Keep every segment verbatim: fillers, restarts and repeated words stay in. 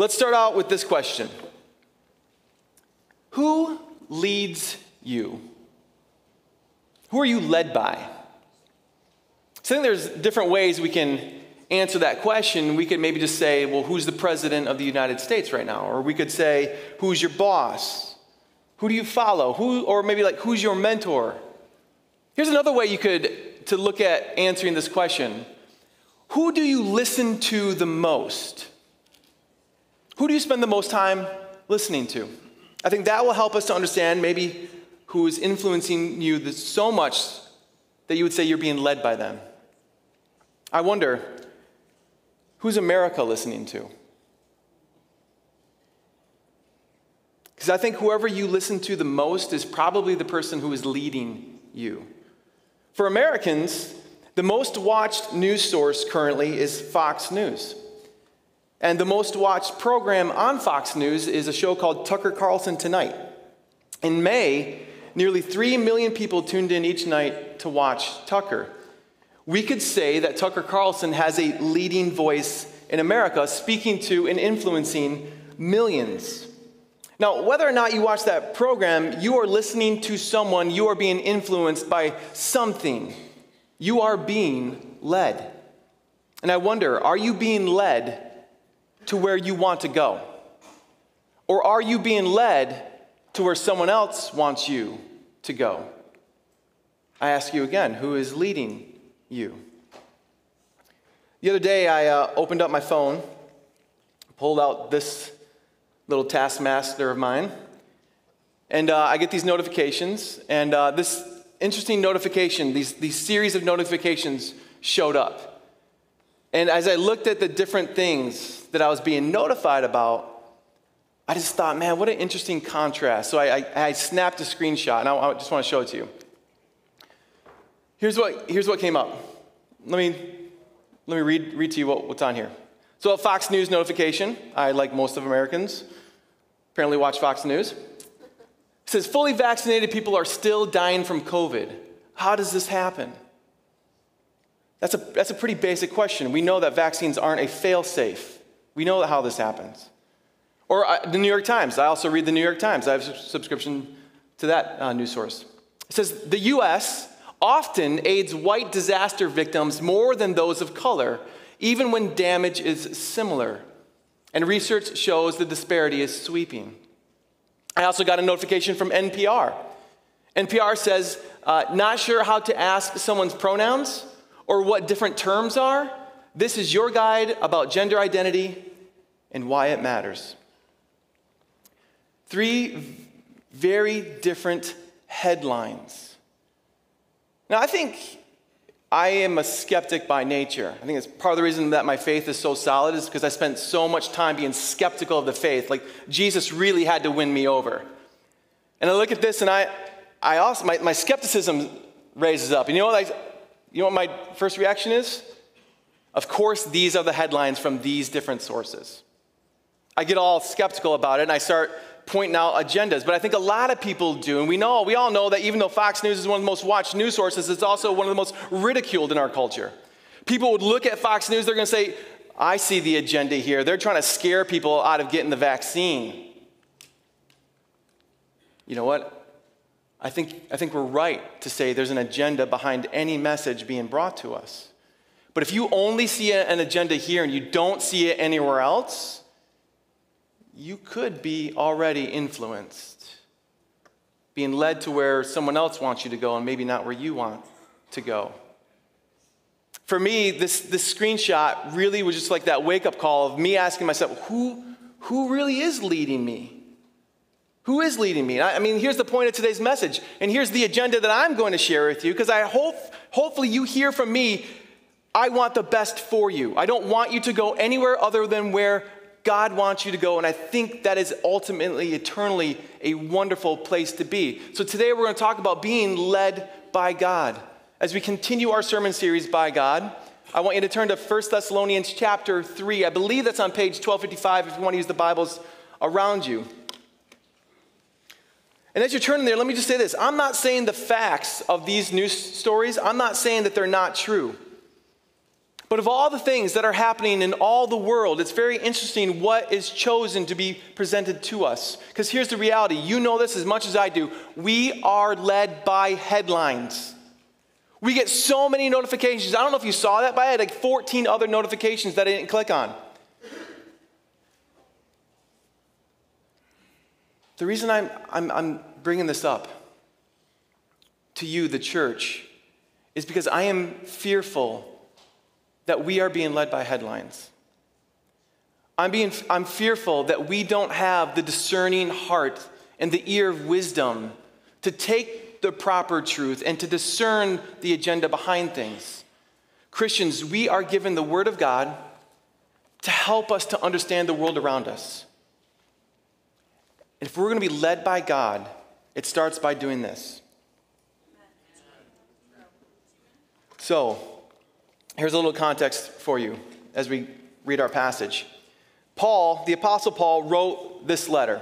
Let's start out with this question. Who leads you? Who are you led by? So I think there's different ways we can answer that question. We could maybe just say, well, who's the president of the United States right now? Or we could say, who's your boss? Who do you follow? Who, or maybe like, who's your mentor? Here's another way you could to look at answering this question. Who do you listen to the most? Who do you spend the most time listening to? I think that will help us to understand maybe who is influencing you so much that you would say you're being led by them. I wonder, who's America listening to? Because I think whoever you listen to the most is probably the person who is leading you. For Americans, the most watched news source currently is Fox News. And the most watched program on Fox News is a show called Tucker Carlson Tonight. In May, nearly three million people tuned in each night to watch Tucker. We could say that Tucker Carlson has a leading voice in America, speaking to and influencing millions. Now, whether or not you watch that program, you are listening to someone, you are being influenced by something. You are being led. And I wonder, are you being led to where you want to go? Or are you being led to where someone else wants you to go? I ask you again, who is leading you? The other day, I uh, opened up my phone, pulled out this little taskmaster of mine, and uh, I get these notifications, and uh, this interesting notification, these, these series of notifications showed up. And as I looked at the different things that I was being notified about, I just thought, man, what an interesting contrast. So I, I, I snapped a screenshot, and I, I just want to show it to you. Here's what, here's what came up. Let me, let me read, read to you what, what's on here. So a Fox News notification. I, like most of Americans, apparently watch Fox News. It says, fully vaccinated people are still dying from COVID. How does this happen? That's a, that's a pretty basic question. We know that vaccines aren't a fail-safe. We know how this happens. Or I, the New York Times. I also read the New York Times. I have a subscription to that uh, news source. It says, the U S often aids white disaster victims more than those of color, even when damage is similar. And research shows the disparity is sweeping. I also got a notification from N P R. N P R says, uh, not sure how to ask someone's pronouns or what different terms are, this is your guide about gender identity and why it matters. Three very different headlines. Now, I think I am a skeptic by nature. I think it's part of the reason that my faith is so solid is because I spent so much time being skeptical of the faith. Like, Jesus really had to win me over. And I look at this, and I, I also my, my skepticism raises up. And you know what I... You know what my first reaction is? Of course, these are the headlines from these different sources. I get all skeptical about it, and I start pointing out agendas. But I think a lot of people do, and we know, we all know that even though Fox News is one of the most watched news sources, it's also one of the most ridiculed in our culture. People would look at Fox News, they're going to say, I see the agenda here. They're trying to scare people out of getting the vaccine. You know what? I think, I think we're right to say there's an agenda behind any message being brought to us. But if you only see an agenda here and you don't see it anywhere else, you could be already influenced, being led to where someone else wants you to go and maybe not where you want to go. For me, this, this screenshot really was just like that wake-up call of me asking myself, who, who really is leading me? Who is leading me? I mean, here's the point of today's message, and here's the agenda that I'm going to share with you, because I hope, hopefully you hear from me, I want the best for you. I don't want you to go anywhere other than where God wants you to go, and I think that is ultimately, eternally, a wonderful place to be. So today we're going to talk about being led by God. As we continue our sermon series, By God, I want you to turn to First Thessalonians chapter three. I believe that's on page twelve fifty-five if you want to use the Bibles around you. And as you're turning there, let me just say this. I'm not saying the facts of these news stories, I'm not saying that they're not true. But of all the things that are happening in all the world, it's very interesting what is chosen to be presented to us. Because here's the reality. You know this as much as I do. We are led by headlines. We get so many notifications. I don't know if you saw that, but I had like fourteen other notifications that I didn't click on. The reason I'm, I'm, I'm bringing this up to you, the church, is because I am fearful that we are being led by headlines. I'm, being, I'm fearful that we don't have the discerning heart and the ear of wisdom to take the proper truth and to discern the agenda behind things. Christians, we are given the Word of God to help us to understand the world around us. And if we're going to be led by God, it starts by doing this. So, here's a little context for you as we read our passage. Paul, the Apostle Paul, wrote this letter.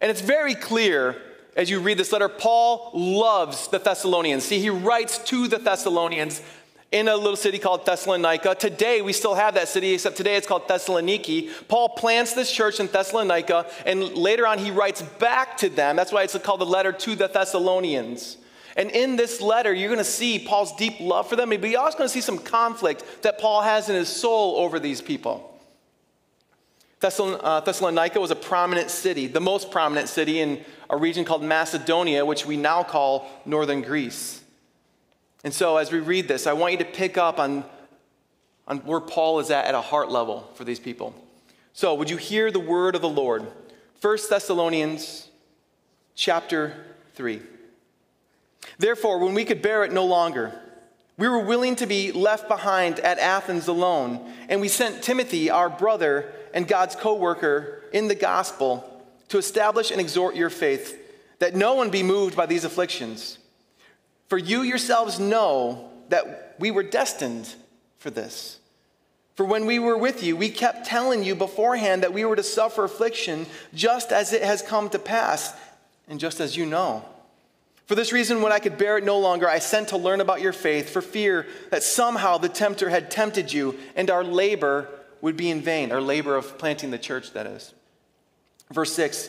And it's very clear as you read this letter, Paul loves the Thessalonians. See, he writes to the Thessalonians in a little city called Thessalonica. Today, we still have that city, except today it's called Thessaloniki. Paul plants this church in Thessalonica, and later on he writes back to them. That's why it's called the letter to the Thessalonians. And in this letter, you're going to see Paul's deep love for them, but you're also going to see some conflict that Paul has in his soul over these people. Thessalonica was a prominent city, the most prominent city in a region called Macedonia, which we now call northern Greece. And so as we read this, I want you to pick up on, on where Paul is at at a heart level for these people. So would you hear the word of the Lord? First Thessalonians chapter three. Therefore, when we could bear it no longer, we were willing to be left behind at Athens alone, and we sent Timothy, our brother and God's co-worker in the gospel, to establish and exhort your faith, that no one be moved by these afflictions. For you yourselves know that we were destined for this. For when we were with you, we kept telling you beforehand that we were to suffer affliction, just as it has come to pass, and just as you know. For this reason, when I could bear it no longer, I sent to learn about your faith, for fear that somehow the tempter had tempted you, and our labor would be in vain. Our labor of planting the church, that is. Verse six,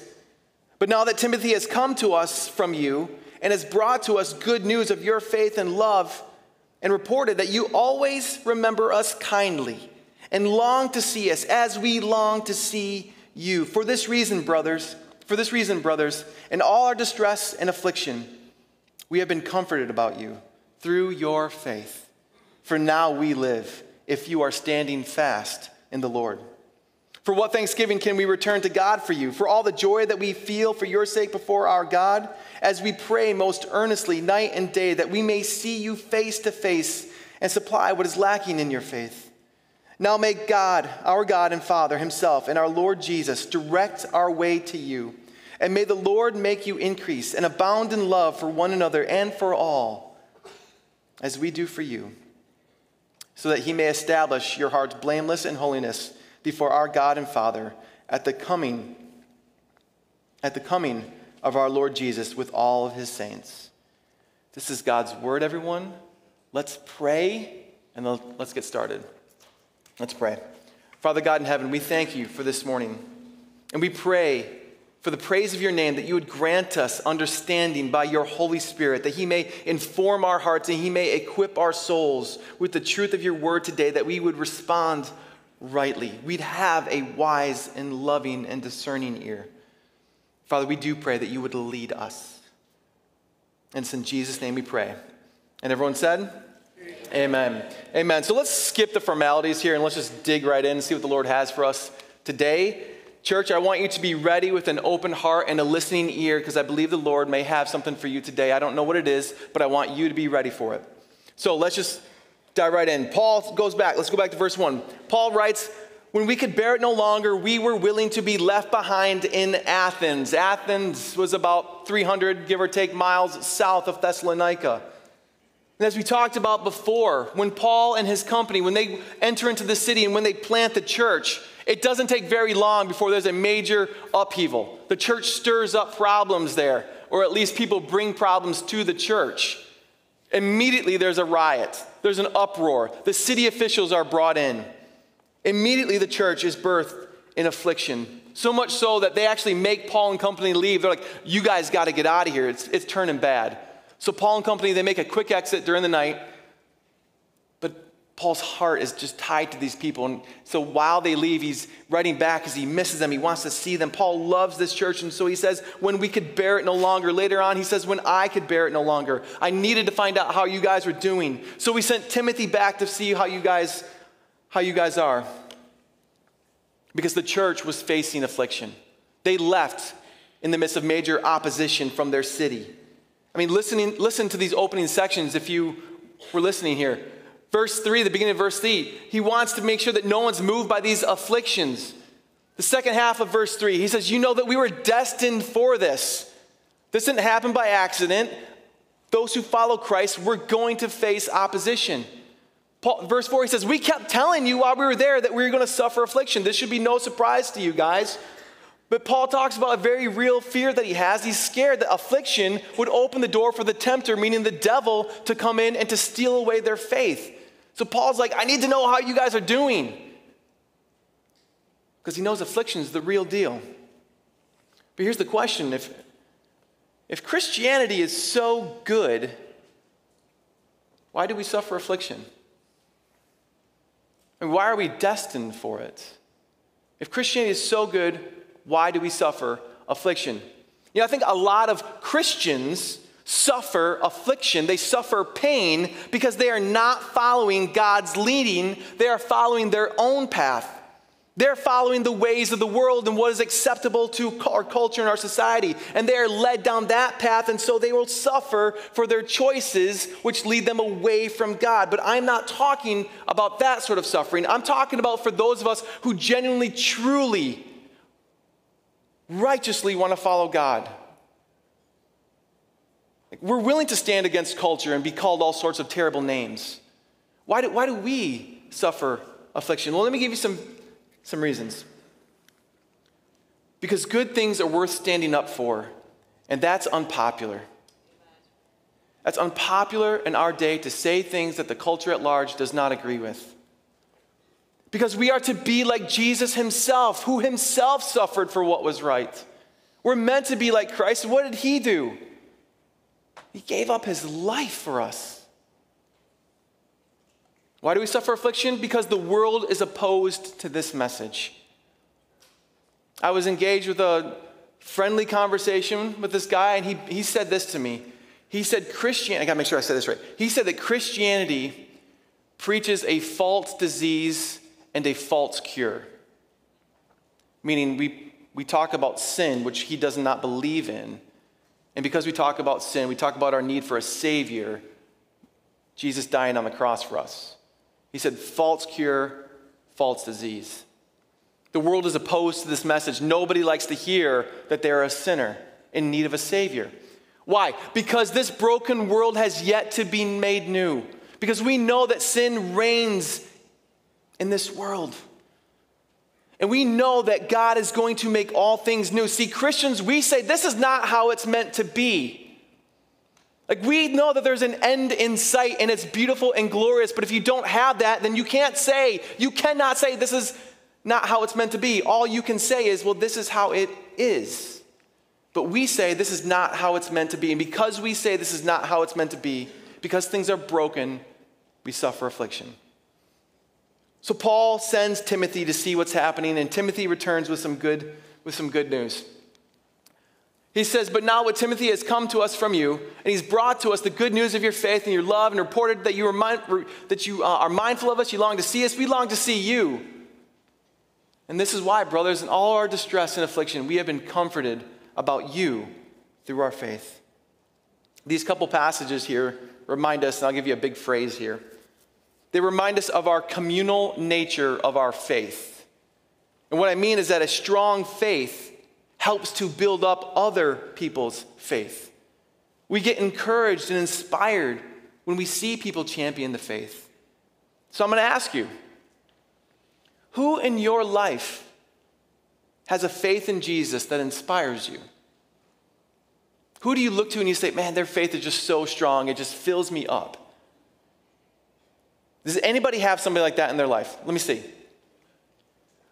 but now that Timothy has come to us from you, and has brought to us good news of your faith and love, and reported that you always remember us kindly, and long to see us as we long to see you. For this reason, brothers, for this reason, brothers, in all our distress and affliction, we have been comforted about you through your faith. For now we live, if you are standing fast in the Lord. For what thanksgiving can we return to God for you? For all the joy that we feel for your sake before our God, as we pray most earnestly night and day that we may see you face to face and supply what is lacking in your faith. Now may God, our God and Father himself and our Lord Jesus direct our way to you. And may the Lord make you increase and abound in love for one another and for all, as we do for you, so that he may establish your hearts blameless in holiness before our God and Father at the coming, at the coming of our Lord Jesus with all of his saints. This is God's word, everyone. Let's pray and let's get started. Let's pray. Father God in heaven, we thank you for this morning. And we pray for the praise of your name, that you would grant us understanding by your Holy Spirit, that he may inform our hearts and he may equip our souls with the truth of your word today, that we would respond rightly. We'd have a wise and loving and discerning ear. Father, we do pray that you would lead us. And it's in Jesus' name we pray. And everyone said, amen. Amen. So let's skip the formalities here and let's just dig right in and see what the Lord has for us today. Church, I want you to be ready with an open heart and a listening ear, because I believe the Lord may have something for you today. I don't know what it is, but I want you to be ready for it. So let's just dive right in. Paul goes back. Let's go back to verse one. Paul writes, when we could bear it no longer, we were willing to be left behind in Athens. Athens was about three hundred, give or take, miles south of Thessalonica. And as we talked about before, when Paul and his company, when they enter into the city and when they plant the church, it doesn't take very long before there's a major upheaval. The church stirs up problems there, or at least people bring problems to the church. Immediately there's a riot. There's an uproar. The city officials are brought in. Immediately the church is birthed in affliction. So much so that they actually make Paul and company leave. They're like, you guys got to get out of here. It's, it's turning bad. So Paul and company, they make a quick exit during the night. But Paul's heart is just tied to these people. And so while they leave, he's writing back because he misses them. He wants to see them. Paul loves this church. And so he says, when we could bear it no longer. Later on, he says, when I could bear it no longer. I needed to find out how you guys were doing. So we sent Timothy back to see how you guys, how you guys are. Because the church was facing affliction. They left in the midst of major opposition from their city. I mean, listening, listen to these opening sections if you were listening here. Verse three, the beginning of verse three, he wants to make sure that no one's moved by these afflictions. The second half of verse three, he says, you know that we were destined for this. This didn't happen by accident. Those who follow Christ were going to face opposition. Paul, verse four, he says, we kept telling you while we were there that we were going to suffer affliction. This should be no surprise to you guys. But Paul talks about a very real fear that he has. He's scared that affliction would open the door for the tempter, meaning the devil, to come in and to steal away their faith. So Paul's like, I need to know how you guys are doing. Because he knows affliction is the real deal. But here's the question. If, if Christianity is so good, why do we suffer affliction? And why are we destined for it? If Christianity is so good, why do we suffer affliction? You know, I think a lot of Christians suffer affliction. They suffer pain because they are not following God's leading. They are following their own path. They're following the ways of the world and what is acceptable to our culture and our society. And they are led down that path, and so they will suffer for their choices, which lead them away from God. But I'm not talking about that sort of suffering. I'm talking about for those of us who genuinely, truly, righteously want to follow God. We're willing to stand against culture and be called all sorts of terrible names. Why do, why do we suffer affliction? Well, let me give you some... Some reasons. Because good things are worth standing up for, and that's unpopular. That's unpopular in our day to say things that the culture at large does not agree with. Because we are to be like Jesus himself, who himself suffered for what was right. We're meant to be like Christ. What did he do? He gave up his life for us. Why do we suffer affliction? Because the world is opposed to this message. I was engaged with a friendly conversation with this guy, and he, he said this to me. He said, Christian, I gotta make sure I said this right. He said that Christianity preaches a false disease and a false cure. Meaning we, we talk about sin, which he does not believe in. And because we talk about sin, we talk about our need for a Savior, Jesus dying on the cross for us. He said, false cure, false disease. The world is opposed to this message. Nobody likes to hear that they're a sinner in need of a Savior. Why? Because this broken world has yet to be made new. Because we know that sin reigns in this world. And we know that God is going to make all things new. See, Christians, we say this is not how it's meant to be. Like, we know that there's an end in sight, and it's beautiful and glorious, but if you don't have that, then you can't say, you cannot say this is not how it's meant to be. All you can say is, well, this is how it is. But we say this is not how it's meant to be, and because we say this is not how it's meant to be, because things are broken, we suffer affliction. So Paul sends Timothy to see what's happening, and Timothy returns with some good, with some good news. He says, but now what Timothy has come to us from you, and he's brought to us the good news of your faith and your love, and reported that you, are, mind, that you uh, are mindful of us, you long to see us, we long to see you. And this is why, brothers, in all our distress and affliction, we have been comforted about you through our faith. These couple passages here remind us, and I'll give you a big phrase here. They remind us of our communal nature of our faith. And what I mean is that a strong faith helps to build up other people's faith. We get encouraged and inspired when we see people champion the faith. So I'm going to ask you, who in your life has a faith in Jesus that inspires you? Who do you look to and you say, man, their faith is just so strong, it just fills me up? Does anybody have somebody like that in their life? Let me see.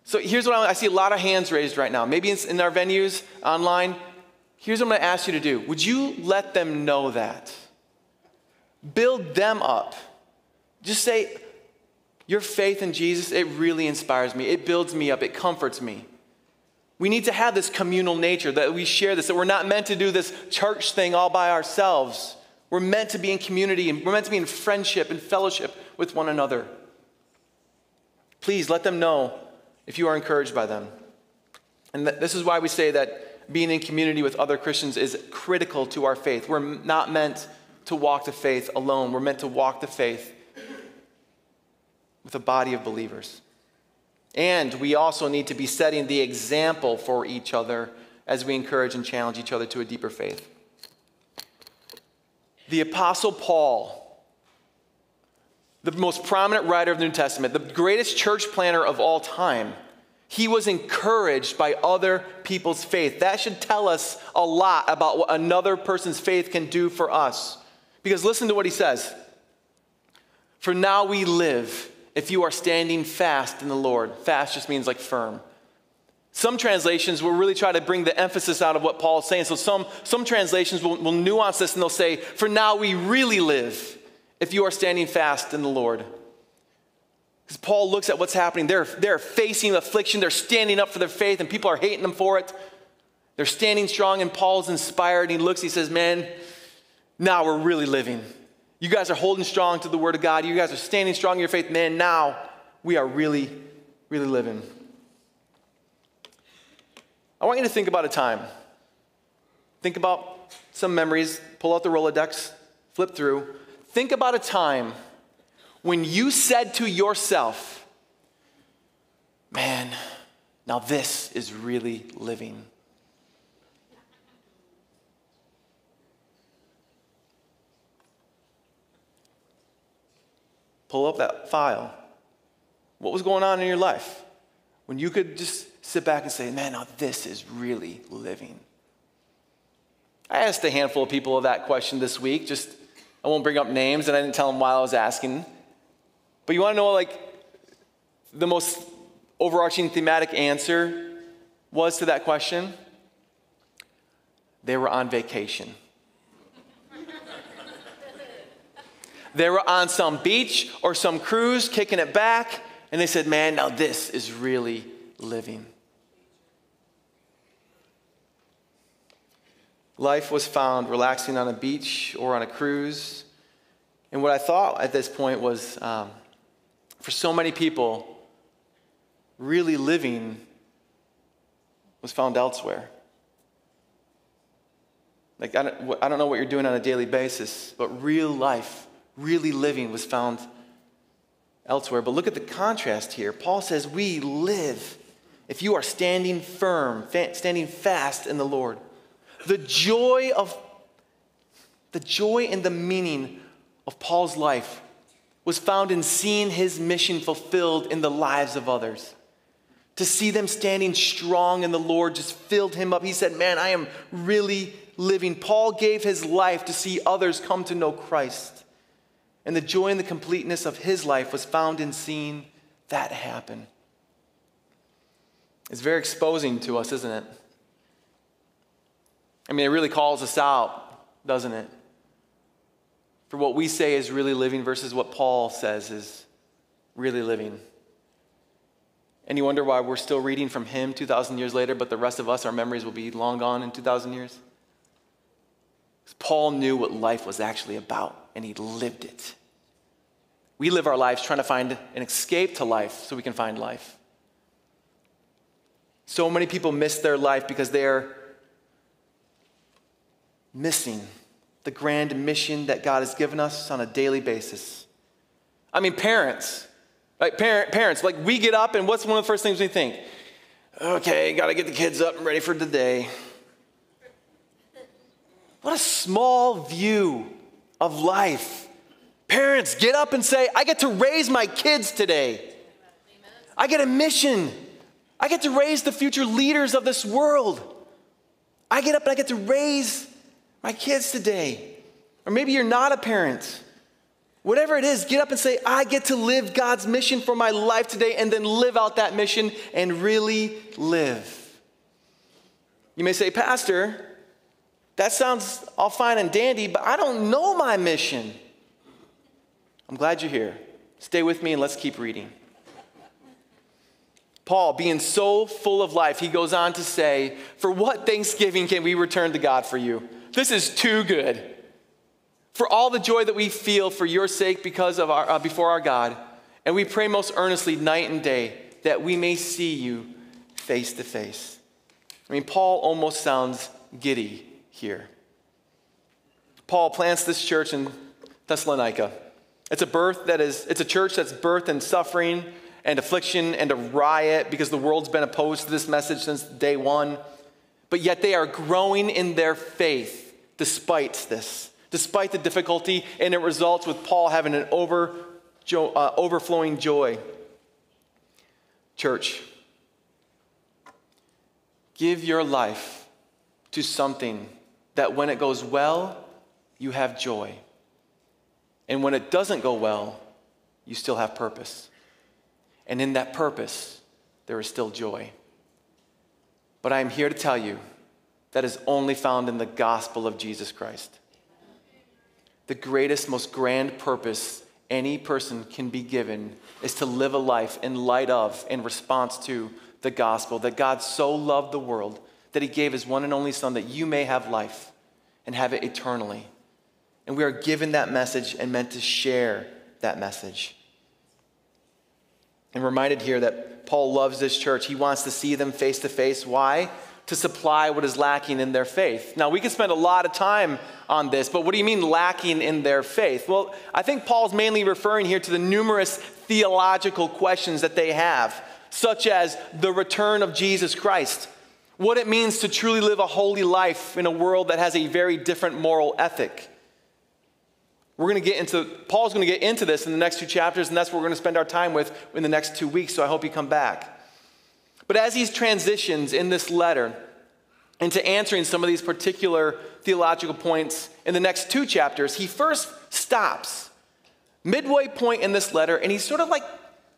So here's what I, I see a lot of hands raised right now. Maybe in our venues, online. Here's what I'm going to ask you to do. Would you let them know that? Build them up. Just say, your faith in Jesus, it really inspires me. It builds me up. It comforts me. We need to have this communal nature, that we share this, that we're not meant to do this church thing all by ourselves. We're meant to be in community, and we're meant to be in friendship and fellowship with one another. Please let them know if you are encouraged by them. And th- this is why we say that being in community with other Christians is critical to our faith. We're not meant to walk the faith alone. We're meant to walk the faith with a body of believers. And we also need to be setting the example for each other as we encourage and challenge each other to a deeper faith. The Apostle Paul, the most prominent writer of the New Testament, the greatest church planner of all time, he was encouraged by other people's faith. That should tell us a lot about what another person's faith can do for us. Because listen to what he says. For now we live, if you are standing fast in the Lord. Fast just means like firm. Some translations will really try to bring the emphasis out of what Paul is saying. So some, some translations will, will nuance this, and they'll say, for now we really live, if you are standing fast in the Lord. Because Paul looks at what's happening. They're, they're facing affliction. They're standing up for their faith, and people are hating them for it. They're standing strong, and Paul's inspired. And he looks, he says, man, now we're really living. You guys are holding strong to the word of God. You guys are standing strong in your faith. Man, now we are really, really living. I want you to think about a time. Think about some memories. Pull out the Rolodex. Flip through. Think about a time when you said to yourself, man, now this is really living. Pull up that file. What was going on in your life when you could just sit back and say, man, now this is really living? I asked a handful of people that question this week, just I won't bring up names, and I didn't tell them why I was asking. But you want to know, like, the most overarching thematic answer was to that question? They were on vacation. They were on some beach or some cruise, kicking it back, and they said, man, now this is really living. Life was found relaxing on a beach or on a cruise. And what I thought at this point was, um, for so many people, really living was found elsewhere. Like, I don't, I don't know what you're doing on a daily basis, but real life, really living was found elsewhere. But look at the contrast here. Paul says, we live if you are standing firm, fa- standing fast in the Lord. The joy of, the joy and the meaning of Paul's life was found in seeing his mission fulfilled in the lives of others. To see them standing strong in the Lord just filled him up. He said, man, I am really living. Paul gave his life to see others come to know Christ. And the joy and the completeness of his life was found in seeing that happen. It's very exposing to us, isn't it? I mean, it really calls us out, doesn't it? For what we say is really living versus what Paul says is really living. And you wonder why we're still reading from him two thousand years later, but the rest of us, our memories will be long gone in two thousand years. Because Paul knew what life was actually about, and he lived it. We live our lives trying to find an escape to life so we can find life. So many people miss their life because they are missing the grand mission that God has given us on a daily basis. I mean, parents, like parent, parents, like we get up and what's one of the first things we think? Okay, got to get the kids up and ready for the day. What a small view of life. Parents, get up and say, I get to raise my kids today. I get a mission. I get to raise the future leaders of this world. I get up and I get to raise my kids today. Or maybe you're not a parent. Whatever it is, get up and say, I get to live God's mission for my life today, and then live out that mission and really live. You may say, Pastor, that sounds all fine and dandy, but I don't know my mission. I'm glad you're here. Stay with me and let's keep reading. Paul, being so full of life, he goes on to say, for what thanksgiving can we return to God for you? This is too good. For all the joy that we feel for your sake because of our, uh, before our God, and we pray most earnestly night and day that we may see you face to face. I mean, Paul almost sounds giddy here. Paul plants this church in Thessalonica. It's a birth that is, it's a church that's birthed in suffering and affliction and a riot because the world's been opposed to this message since day one. But yet they are growing in their faith despite this, despite the difficulty, and it results with Paul having an over, uh, overflowing joy. Church, give your life to something that when it goes well, you have joy. And when it doesn't go well, you still have purpose. And in that purpose, there is still joy. But I am here to tell you that is only found in the gospel of Jesus Christ. The greatest, most grand purpose any person can be given is to live a life in light of, in response to, the gospel, that God so loved the world that he gave his one and only son that you may have life and have it eternally. And we are given that message and meant to share that message. And reminded here that Paul loves this church. He wants to see them face to face. Why? To supply what is lacking in their faith. Now, we could spend a lot of time on this, but what do you mean lacking in their faith? Well, I think Paul's mainly referring here to the numerous theological questions that they have, such as the return of Jesus Christ, what it means to truly live a holy life in a world that has a very different moral ethic. We're going to get into, Paul's going to get into this in the next two chapters, and that's what we're going to spend our time with in the next two weeks, so I hope you come back. But as he transitions in this letter into answering some of these particular theological points in the next two chapters, he first stops midway point in this letter, and he's sort of like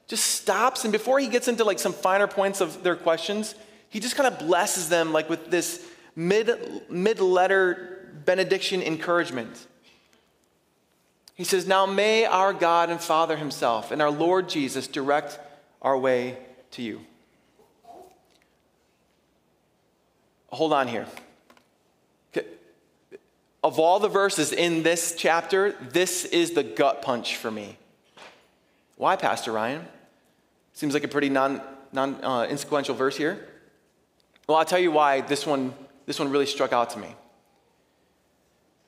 just stops, and before he gets into like some finer points of their questions, he just kind of blesses them like with this mid, mid-letter benediction encouragement. He says, now may our God and Father himself and our Lord Jesus direct our way to you. Hold on here. Okay. Of all the verses in this chapter, this is the gut punch for me. Why, Pastor Ryan? Seems like a pretty non, non, uh, inconsequential verse here. Well, I'll tell you why this one, this one really struck out to me.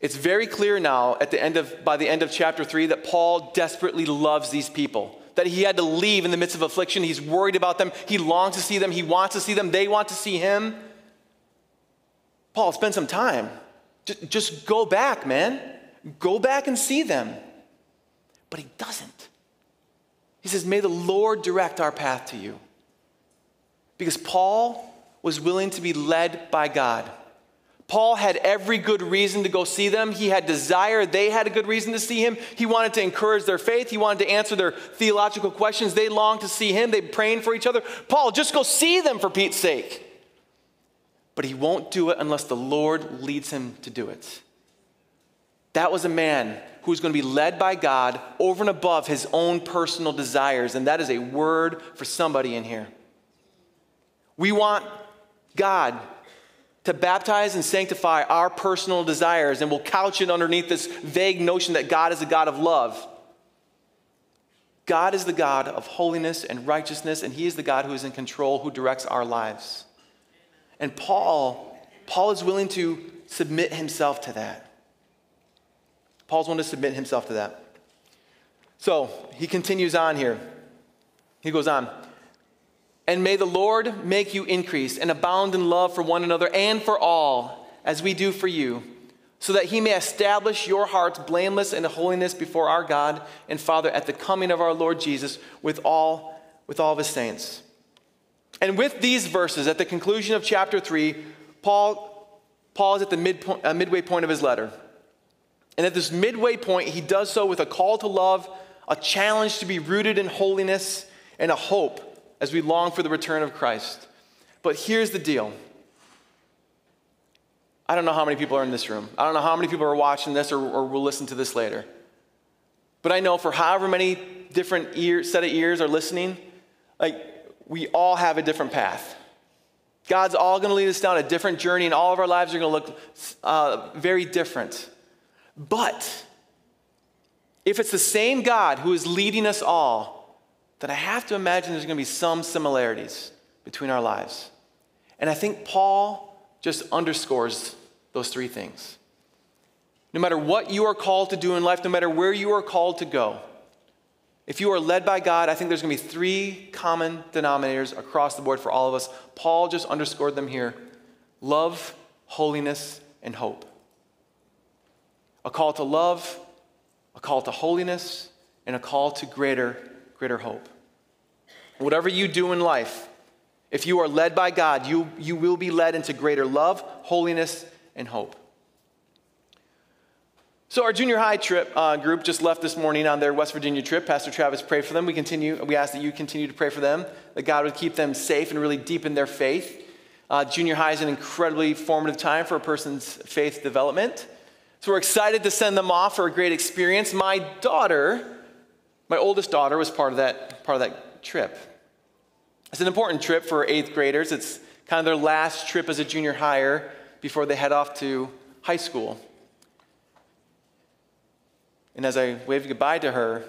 It's very clear now at the end of, by the end of chapter three that Paul desperately loves these people, that he had to leave in the midst of affliction. He's worried about them. He longs to see them. He wants to see them. They want to see him. Paul, spend some time. Just, just go back, man. Go back and see them. But he doesn't. He says, may the Lord direct our path to you. Because Paul was willing to be led by God. Paul had every good reason to go see them. He had desire. They had a good reason to see him. He wanted to encourage their faith. He wanted to answer their theological questions. They longed to see him. They prayed for each other. Paul, just go see them for Pete's sake. But he won't do it unless the Lord leads him to do it. That was a man who's going to be led by God over and above his own personal desires. And that is a word for somebody in here. We want God to baptize and sanctify our personal desires, and we'll couch it underneath this vague notion that God is a God of love. God is the God of holiness and righteousness, and he is the God who is in control, who directs our lives. And Paul, Paul is willing to submit himself to that. Paul's wanting to submit himself to that. So he continues on here. He goes on. And may the Lord make you increase and abound in love for one another and for all, as we do for you, so that he may establish your hearts blameless in holiness before our God and Father at the coming of our Lord Jesus with all, with all of his saints. And with these verses, at the conclusion of chapter three, Paul Paul is at the midpoint, uh, midway point of his letter. And at this midway point, he does so with a call to love, a challenge to be rooted in holiness, and a hope as we long for the return of Christ. But here's the deal. I don't know how many people are in this room. I don't know how many people are watching this or, or will listen to this later. But I know for however many different ear, set of ears are listening, like we all have a different path. God's all going to lead us down a different journey, and all of our lives are going to look uh, very different. But if it's the same God who is leading us all, then I have to imagine there's going to be some similarities between our lives. And I think Paul just underscores those three things. No matter what you are called to do in life, no matter where you are called to go, if you are led by God, I think there's going to be three common denominators across the board for all of us. Paul just underscored them here. Love, holiness, and hope. A call to love, a call to holiness, and a call to greater, greater hope. Whatever you do in life, if you are led by God, you, you will be led into greater love, holiness, and hope. So our junior high trip uh, group just left this morning on their West Virginia trip. Pastor Travis prayed for them. We continue. We ask that you continue to pray for them, that God would keep them safe and really deepen their faith. Uh, junior high is an incredibly formative time for a person's faith development. So we're excited to send them off for a great experience. My daughter, my oldest daughter, was part of that, part of that trip. It's an important trip for eighth graders. It's kind of their last trip as a junior higher before they head off to high school. And as I waved goodbye to her,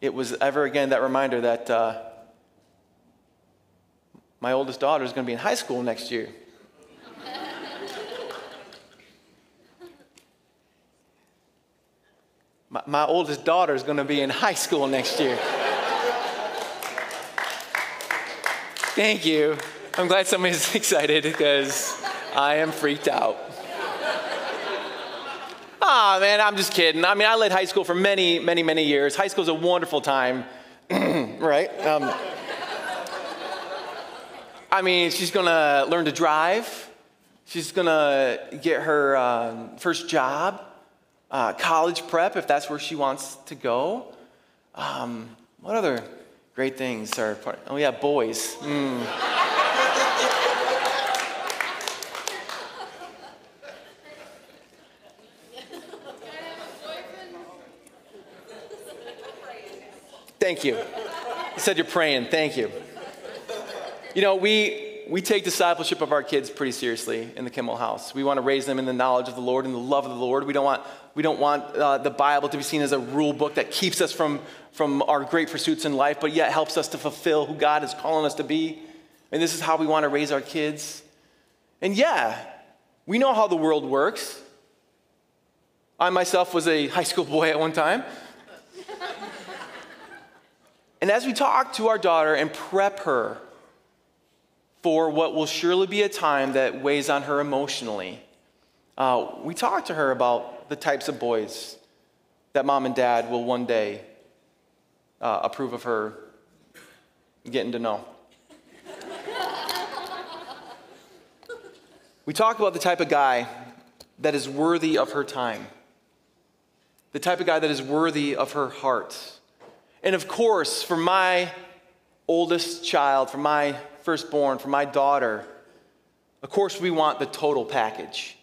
it was ever again that reminder that uh, my oldest daughter is going to be in high school next year. My, my oldest daughter is going to be in high school next year. Thank you. I'm glad somebody's excited because I am freaked out. Ah, oh, man, I'm just kidding. I mean, I led high school for many, many, many years. High school is a wonderful time, right? Um, I mean, she's going to learn to drive. She's going to get her um, first job. Uh, college prep, if that's where she wants to go. Um, what other great things are part? Oh yeah, boys. Mm. Thank you. You said you're praying. Thank you. You know, we we take discipleship of our kids pretty seriously in the Kimmel house. We want to raise them in the knowledge of the Lord and the love of the Lord. We don't want. We don't want uh, the Bible to be seen as a rule book that keeps us from, from our great pursuits in life, but yet helps us to fulfill who God is calling us to be. And this is how we want to raise our kids. And yeah, we know how the world works. I myself was a high school boy at one time. And as we talk to our daughter and prep her for what will surely be a time that weighs on her emotionally, uh, we talk to her about the types of boys that mom and dad will one day uh, approve of her getting to know. We talk about the type of guy that is worthy of her time, the type of guy that is worthy of her heart. And of course, for my oldest child, for my firstborn, for my daughter, of course we want the total package.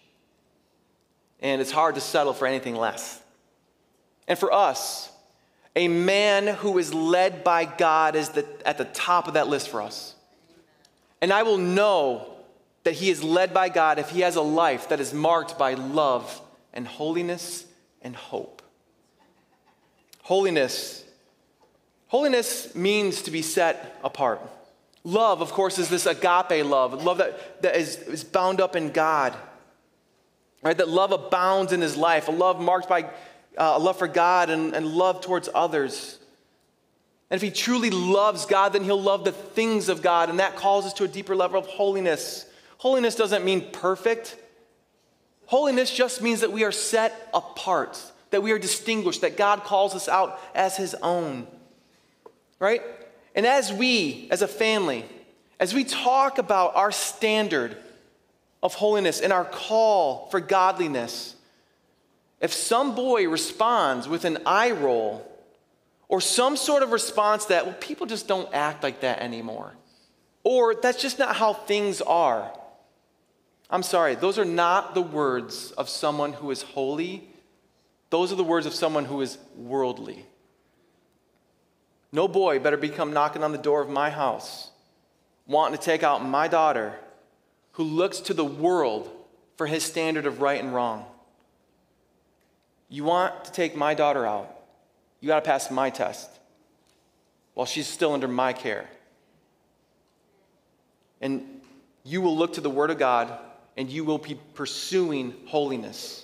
And it's hard to settle for anything less. And for us, a man who is led by God is the, at the top of that list for us. And I will know that he is led by God if he has a life that is marked by love and holiness and hope. Holiness. Holiness means to be set apart. Love, of course, is this agape love, love that, that is, is bound up in God. Right, that love abounds in his life, a love marked by uh, a love for God and, and love towards others. And if he truly loves God, then he'll love the things of God, and that calls us to a deeper level of holiness. Holiness doesn't mean perfect. Holiness just means that we are set apart, that we are distinguished, that God calls us out as his own, right? And as we, as a family, as we talk about our standard of holiness and our call for godliness, if some boy responds with an eye roll or some sort of response that, well, people just don't act like that anymore, or that's just not how things are, I'm sorry, those are not the words of someone who is holy. Those are the words of someone who is worldly. No boy better become knocking on the door of my house, wanting to take out my daughter, who looks to the world for his standard of right and wrong. You want to take my daughter out, you got to pass my test while she's still under my care. And you will look to the Word of God, and you will be pursuing holiness,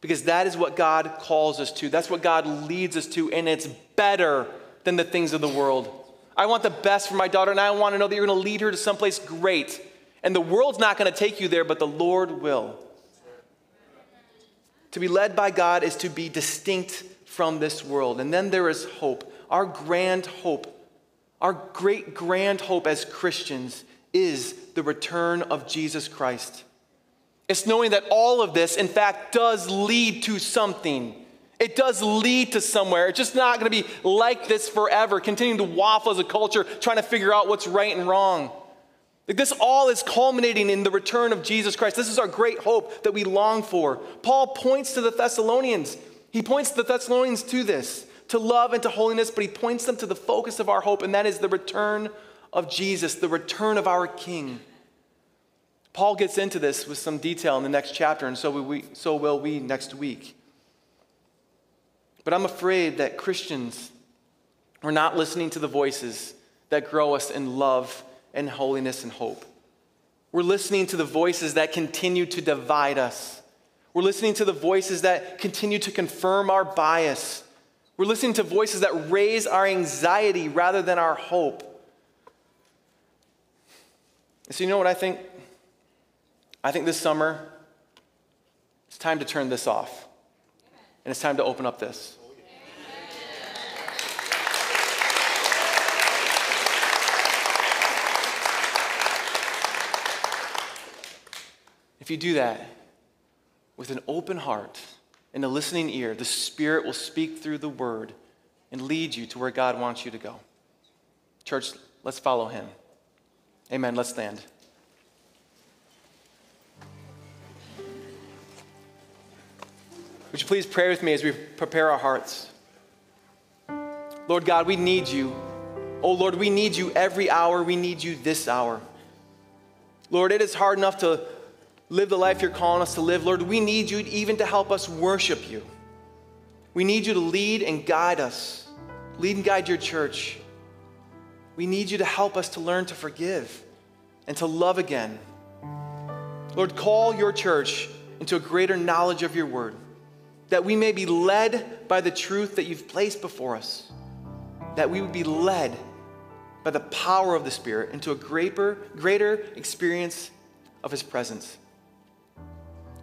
because that is what God calls us to. That's what God leads us to, and it's better than the things of the world. I want the best for my daughter, and I want to know that you're going to lead her to someplace great. And the world's not going to take you there, but the Lord will. To be led by God is to be distinct from this world. And then there is hope. Our grand hope, our great grand hope as Christians, is the return of Jesus Christ. It's knowing that all of this, in fact, does lead to something. It does lead to somewhere. It's just not going to be like this forever, continuing to waffle as a culture, trying to figure out what's right and wrong. Like, this all is culminating in the return of Jesus Christ. This is our great hope that we long for. Paul points to the Thessalonians. He points the Thessalonians to this, to love and to holiness, but he points them to the focus of our hope, and that is the return of Jesus, the return of our King. Paul gets into this with some detail in the next chapter, and so will we, so will we next week. But I'm afraid that Christians are not listening to the voices that grow us in love and holiness and hope. We're listening to the voices that continue to divide us. We're listening to the voices that continue to confirm our bias. We're listening to voices that raise our anxiety rather than our hope. And so you know what I think? I think this summer, it's time to turn this off. And it's time to open up this. If you do that with an open heart and a listening ear, the Spirit will speak through the Word and lead you to where God wants you to go. Church, let's follow Him. Amen. Let's stand. Would you please pray with me as we prepare our hearts? Lord God, we need you. Oh Lord, we need you every hour. We need you this hour. Lord, it is hard enough to live the life you're calling us to live. Lord, we need you even to help us worship you. We need you to lead and guide us. Lead and guide your church. We need you to help us to learn to forgive and to love again. Lord, call your church into a greater knowledge of your word, that we may be led by the truth that you've placed before us, that we would be led by the power of the Spirit into a greater, greater experience of his presence.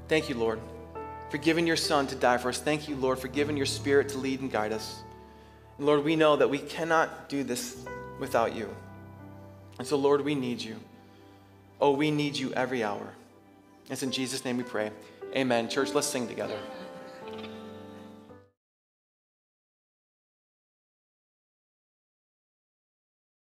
Thank you, Lord, for giving your Son to die for us. Thank you, Lord, for giving your Spirit to lead and guide us. And Lord, we know that we cannot do this without you. And so, Lord, we need you. Oh, we need you every hour. It's in Jesus' name we pray. Amen. Church, let's sing together.